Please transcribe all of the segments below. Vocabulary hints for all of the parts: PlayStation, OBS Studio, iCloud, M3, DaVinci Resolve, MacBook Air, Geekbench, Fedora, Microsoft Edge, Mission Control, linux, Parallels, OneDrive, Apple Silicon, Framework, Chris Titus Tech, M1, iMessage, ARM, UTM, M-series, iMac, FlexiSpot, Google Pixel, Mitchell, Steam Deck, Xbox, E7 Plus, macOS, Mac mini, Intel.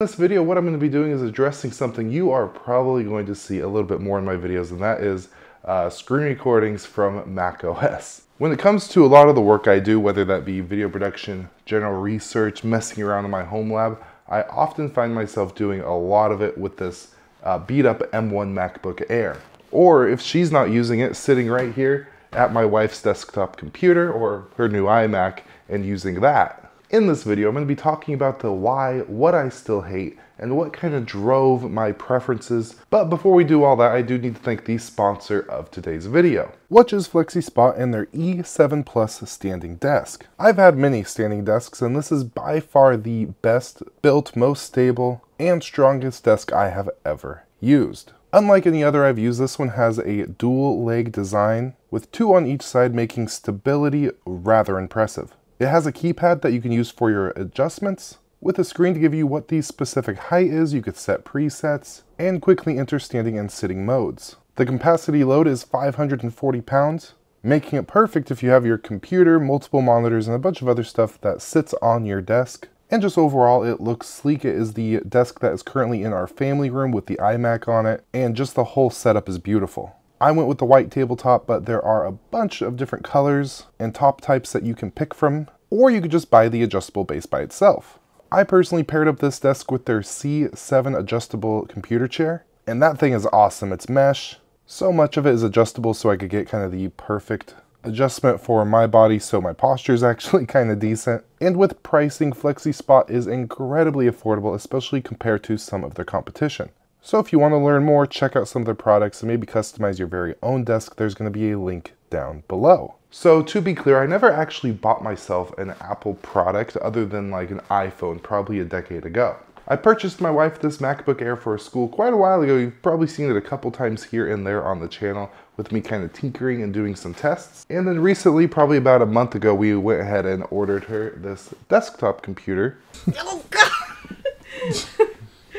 In this video, what I'm going to be doing is addressing something you are probably going to see a little bit more in my videos, and that is screen recordings from macOS. When it comes to a lot of the work I do, whether that be video production, general research, messing around in my home lab, I often find myself doing a lot of it with this beat up M1 MacBook Air. Or if she's not using it, sitting right here at my wife's desktop computer or her new iMac and using that. In this video, I'm going to be talking about the why, what I still hate, and what kind of drove my preferences. But before we do all that, I do need to thank the sponsor of today's video, which is FlexiSpot and their E7 Plus standing desk. I've had many standing desks, and this is by far the best built, most stable, and strongest desk I have ever used. Unlike any other I've used, this one has a dual leg design with two on each side, making stability rather impressive. It has a keypad that you can use for your adjustments, with a screen to give you what the specific height is. You could set presets, and quickly enter standing and sitting modes. The capacity load is 540 pounds, making it perfect if you have your computer, multiple monitors, and a bunch of other stuff that sits on your desk. And just overall, it looks sleek. It is the desk that is currently in our family room with the iMac on it, and just the whole setup is beautiful. I went with the white tabletop, but there are a bunch of different colors and top types that you can pick from, or you could just buy the adjustable base by itself. I personally paired up this desk with their C7 adjustable computer chair, and that thing is awesome. It's mesh. So much of it is adjustable, so I could get kind of the perfect adjustment for my body, so my posture is actually kind of decent. And with pricing, FlexiSpot is incredibly affordable, especially compared to some of their competition. So if you want to learn more, check out some of their products and maybe customize your very own desk. There's going to be a link down below. So to be clear, I never actually bought myself an Apple product other than like an iPhone, probably a decade ago. I purchased my wife this MacBook Air for school quite a while ago. You've probably seen it a couple times here and there on the channel with me kind of tinkering and doing some tests. And then recently, probably about a month ago, we went ahead and ordered her this desktop computer. Oh God!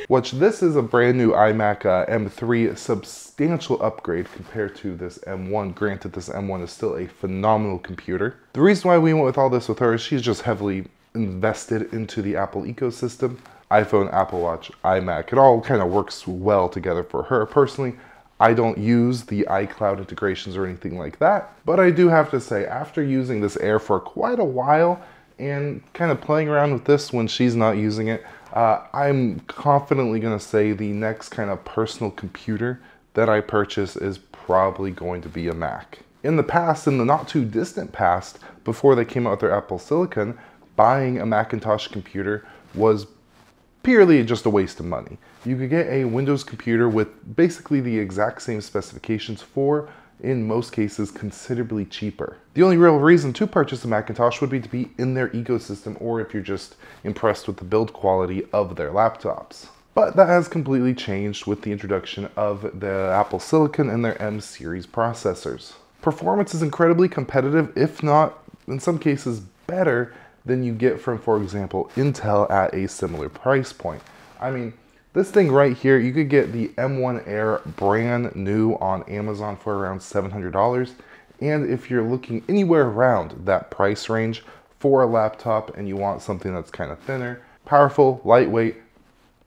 Which this is a brand new iMac M3, substantial upgrade compared to this M1. Granted, this M1 is still a phenomenal computer. The reason why we went with all this with her is she's just heavily invested into the Apple ecosystem. iPhone, Apple Watch, iMac, it all kind of works well together for her. Personally, I don't use the iCloud integrations or anything like that, but I do have to say, after using this Air for quite a while and kind of playing around with this when she's not using it, I'm confidently going to say the next kind of personal computer that I purchase is probably going to be a Mac. In the past, in the not too distant past, before they came out with their Apple Silicon, buying a Macintosh computer was purely just a waste of money. You could get a Windows computer with basically the exact same specifications for, in most cases, considerably cheaper. The only real reason to purchase a Macintosh would be to be in their ecosystem, or if you're just impressed with the build quality of their laptops. But that has completely changed with the introduction of the Apple Silicon and their M-series processors. Performance is incredibly competitive, if not, in some cases, better than you get from, for example, Intel at a similar price point. I mean, this thing right here, you could get the M1 Air brand new on Amazon for around $700. And if you're looking anywhere around that price range for a laptop and you want something that's kind of thinner, powerful, lightweight,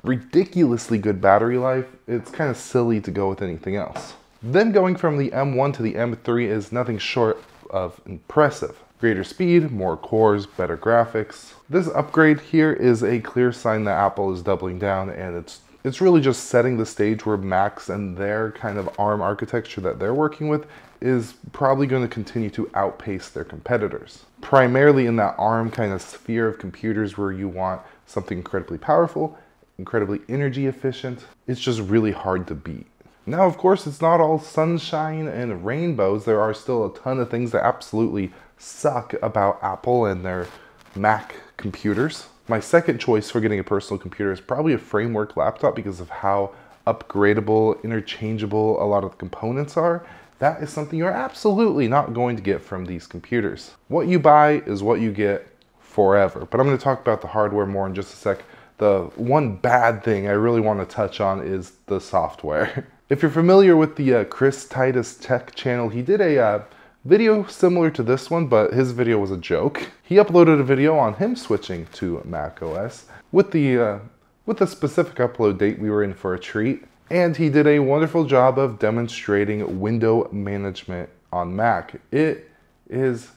ridiculously good battery life, it's kind of silly to go with anything else. Then going from the M1 to the M3 is nothing short of impressive. Greater speed, more cores, better graphics. This upgrade here is a clear sign that Apple is doubling down, and it's really just setting the stage where Macs and their kind of ARM architecture that they're working with is probably going to continue to outpace their competitors. Primarily in that ARM kind of sphere of computers where you want something incredibly powerful, incredibly energy efficient. It's just really hard to beat. Now, of course, it's not all sunshine and rainbows. There are still a ton of things that absolutely suck about Apple and their Mac computers. My second choice for getting a personal computer is probably a Framework laptop because of how upgradable, interchangeable a lot of the components are. That is something you're absolutely not going to get from these computers. What you buy is what you get forever. But I'm going to talk about the hardware more in just a sec. The one bad thing I really want to touch on is the software. If you're familiar with the Chris Titus Tech channel, he did a video similar to this one, but his video was a joke. He uploaded a video on him switching to macOS with the With a specific upload date, we were in for a treat, and he did a wonderful job of demonstrating window management on Mac. It is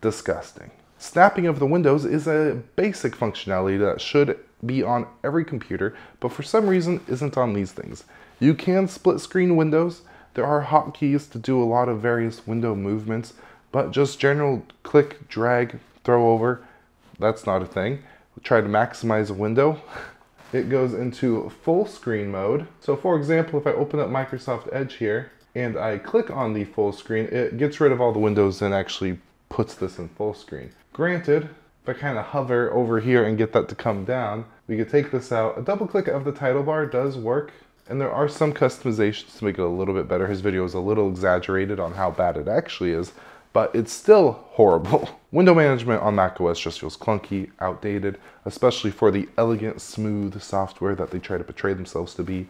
disgusting. Snapping of the windows is a basic functionality that should be on every computer, but for some reason isn't on these things. You can split screen windows. There are hotkeys to do a lot of various window movements, but just general click, drag, throw over, that's not a thing. Try to maximize a window. It goes into full screen mode. So for example, if I open up Microsoft Edge here and I click on the full screen, it gets rid of all the windows and actually puts this in full screen. Granted, if I kind of hover over here and get that to come down, we could take this out. A double click of the title bar does work, and there are some customizations to make it a little bit better. His video is a little exaggerated on how bad it actually is, but it's still horrible. Window management on macOS just feels clunky, outdated, especially for the elegant, smooth software that they try to portray themselves to be.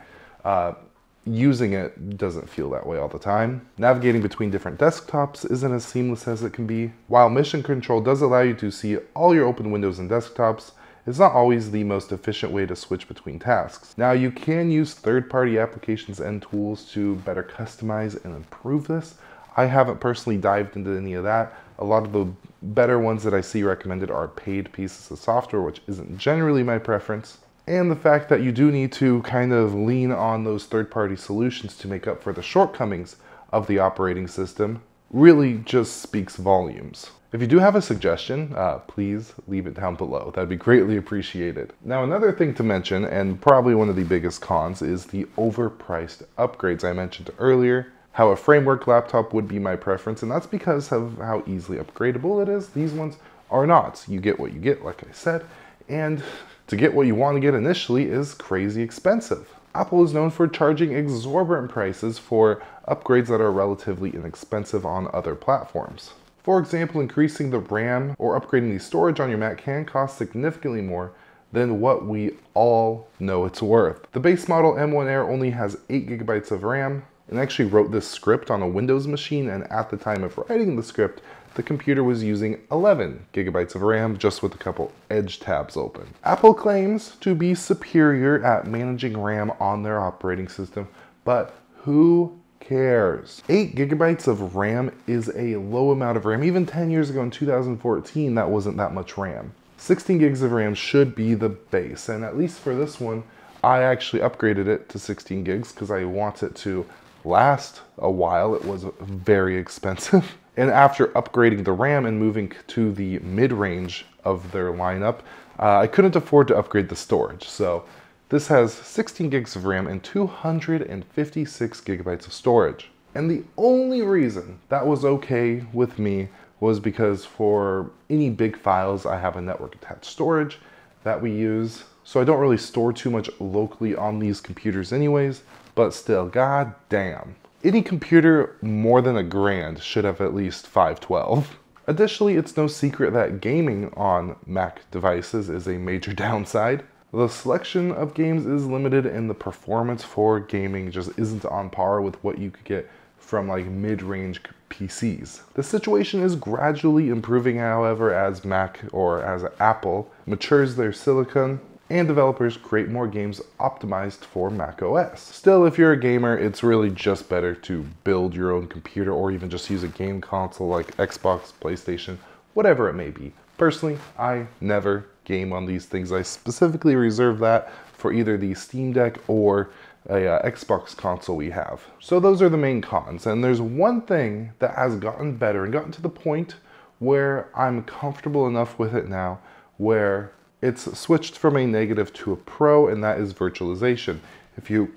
Using it doesn't feel that way all the time. Navigating between different desktops isn't as seamless as it can be. While Mission Control does allow you to see all your open windows and desktops, it's not always the most efficient way to switch between tasks. Now, you can use third-party applications and tools to better customize and improve this. I haven't personally dived into any of that. A lot of the better ones that I see recommended are paid pieces of software, which isn't generally my preference. And the fact that you do need to kind of lean on those third-party solutions to make up for the shortcomings of the operating system really just speaks volumes. If you do have a suggestion, please leave it down below. That'd be greatly appreciated. Now, another thing to mention, and probably one of the biggest cons, is the overpriced upgrades I mentioned earlier. How a Framework laptop would be my preference, and that's because of how easily upgradable it is. These ones are not. You get what you get, like I said, and to get what you want to get initially is crazy expensive. Apple is known for charging exorbitant prices for upgrades that are relatively inexpensive on other platforms. For example, increasing the RAM or upgrading the storage on your Mac can cost significantly more than what we all know it's worth. The base model M1 Air only has 8 GB of RAM, and actually wrote this script on a Windows machine, and at the time of writing the script, the computer was using 11 GB of RAM just with a couple Edge tabs open. Apple claims to be superior at managing RAM on their operating system, but who cares? 8 GB of RAM is a low amount of RAM. Even 10 years ago in 2014, that wasn't that much RAM. 16 gigs of RAM should be the base, and at least for this one, I actually upgraded it to 16 gigs because I want it to last a while. It was very expensive. And after upgrading the RAM and moving to the mid-range of their lineup, I couldn't afford to upgrade the storage. So this has 16 gigs of RAM and 256 GB of storage. And the only reason that was okay with me was because for any big files, I have a network attached storage that we use. So I don't really store too much locally on these computers anyways, but still, god damn. Any computer more than $1,000 should have at least 512. Additionally, it's no secret that gaming on Mac devices is a major downside. The selection of games is limited, and the performance for gaming just isn't on par with what you could get from like mid-range PCs. The situation is gradually improving, however, as Mac, or as Apple, matures their silicon, and developers create more games optimized for macOS. Still, if you're a gamer, it's really just better to build your own computer or even just use a game console like Xbox, PlayStation, whatever it may be. Personally, I never game on these things. I specifically reserve that for either the Steam Deck or a Xbox console we have. So those are the main cons, and there's one thing that has gotten better and gotten to the point where I'm comfortable enough with it now where it's switched from a negative to a pro, and that is virtualization. If you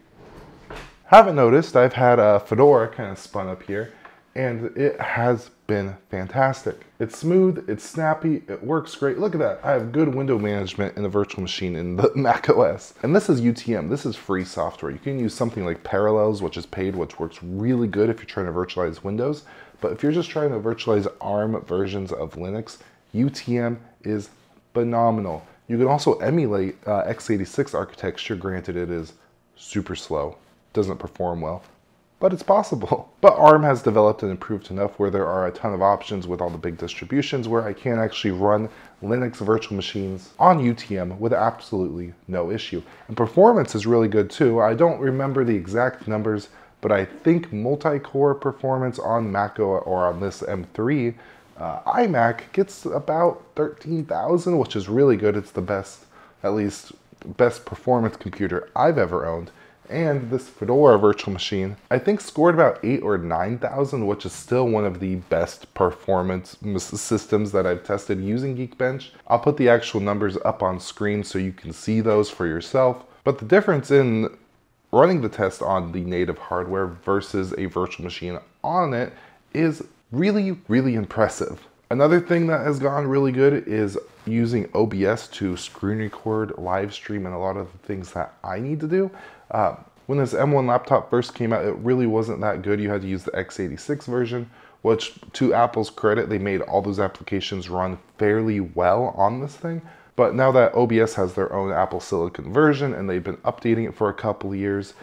haven't noticed, I've had a Fedora kind of spun up here, and it has been fantastic. It's smooth, it's snappy, it works great. Look at that. I have good window management in a virtual machine in the Mac OS. And this is UTM. This is free software. You can use something like Parallels, which is paid, which works really good if you're trying to virtualize Windows. But if you're just trying to virtualize ARM versions of Linux, UTM is phenomenal. You can also emulate x86 architecture. Granted, it is super slow, doesn't perform well, but it's possible. But ARM has developed and improved enough where there are a ton of options with all the big distributions where I can actually run Linux virtual machines on UTM with absolutely no issue. And performance is really good too. I don't remember the exact numbers, but I think multi-core performance on macOS or on this M3 iMac gets about 13,000, which is really good. It's the best, at least best performance computer I've ever owned. And this Fedora virtual machine, I think, scored about 8,000 or 9,000, which is still one of the best performance systems that I've tested using Geekbench. I'll put the actual numbers up on screen so you can see those for yourself. But the difference in running the test on the native hardware versus a virtual machine on it is really impressive. Another thing that has gone really good is using OBS to screen record, live stream, and a lot of the things that I need to do. When this M1 laptop first came out, it really wasn't that good. You had to use the x86 version, which, to Apple's credit, they made all those applications run fairly well on this thing. But now that OBS has their own Apple Silicon version and they've been updating it for a couple years,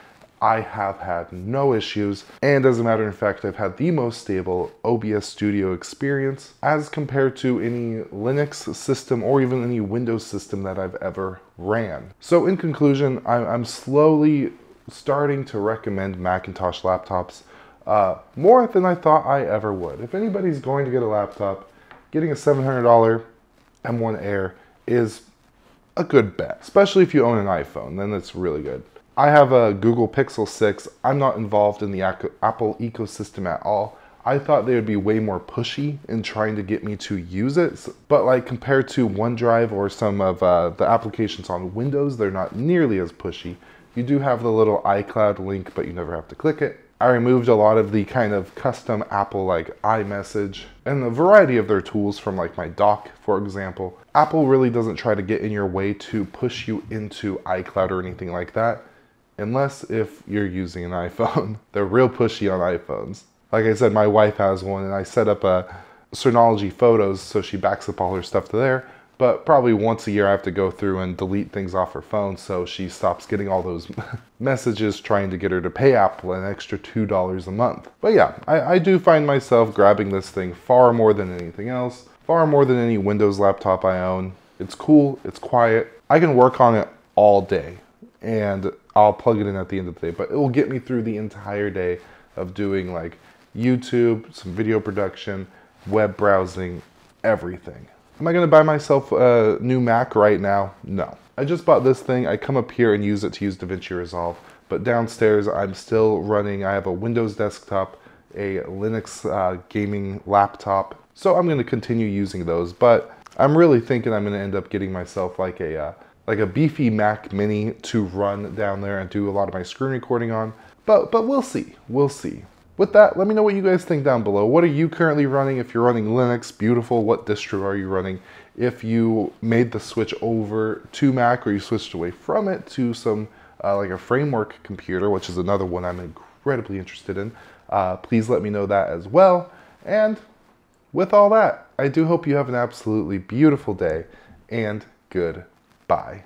I have had no issues, and as a matter of fact, I've had the most stable OBS Studio experience as compared to any Linux system or even any Windows system that I've ever ran. So in conclusion, I'm slowly starting to recommend Macintosh laptops more than I thought I ever would. If anybody's going to get a laptop, getting a $700 M1 Air is a good bet, especially if you own an iPhone, then it's really good. I have a Google Pixel 6. I'm not involved in the Apple ecosystem at all. I thought they would be way more pushy in trying to get me to use it, but like compared to OneDrive or some of the applications on Windows, they're not nearly as pushy. You do have the little iCloud link, but you never have to click it. I removed a lot of the kind of custom Apple like iMessage and a variety of their tools from like my dock, for example. Apple really doesn't try to get in your way to push you into iCloud or anything like that. Unless if you're using an iPhone. They're real pushy on iPhones. Like I said, my wife has one and I set up a Synology Photos so she backs up all her stuff to there, but probably once a year I have to go through and delete things off her phone so she stops getting all those messages trying to get her to pay Apple an extra $2 a month. But yeah, I do find myself grabbing this thing far more than anything else, far more than any Windows laptop I own. It's cool, it's quiet. I can work on it all day and I'll plug it in at the end of the day, but it will get me through the entire day of doing like YouTube, some video production, web browsing, everything. Am I gonna buy myself a new Mac right now? No. I just bought this thing. I come up here and use it to use DaVinci Resolve, but downstairs I'm still running, I have a Windows desktop, a Linux gaming laptop, so I'm gonna continue using those, but I'm really thinking I'm gonna end up getting myself like a beefy Mac mini to run down there and do a lot of my screen recording on, but we'll see, we'll see. With that, let me know what you guys think down below. What are you currently running? If you're running Linux, beautiful. What distro are you running? If you made the switch over to Mac or you switched away from it to some, like a Framework computer, which is another one I'm incredibly interested in, please let me know that as well. And with all that, I do hope you have an absolutely beautiful day and good. Bye.